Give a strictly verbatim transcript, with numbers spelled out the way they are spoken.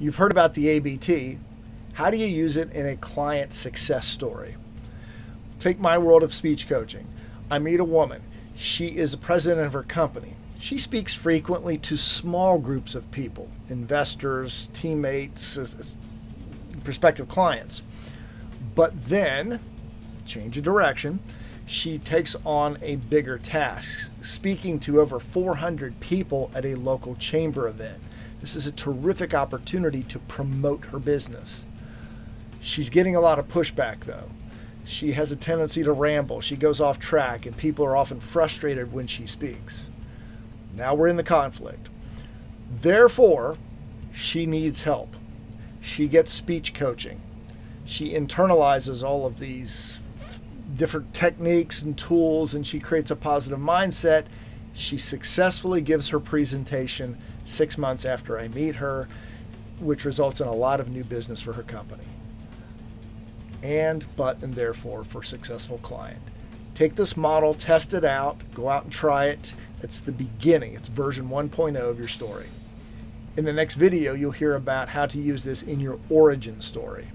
You've heard about the A B T. How do you use it in a client success story? Take my world of speech coaching. I meet a woman. She is the president of her company. She speaks frequently to small groups of people, investors, teammates, prospective clients. But then, change of direction, she takes on a bigger task, speaking to over four hundred people at a local chamber event. This is a terrific opportunity to promote her business. She's getting a lot of pushback though. She has a tendency to ramble. She goes off track and people are often frustrated when she speaks. Now we're in the conflict. Therefore, she needs help. She gets speech coaching. She internalizes all of these different techniques and tools and she creates a positive mindset. She successfully gives her presentation six months after I meet her, which results in a lot of new business for her company. And, but, and therefore for a successful client. Take this model, test it out, go out and try it. It's the beginning. It's version one point oh of your story. In the next video, you'll hear about how to use this in your origin story.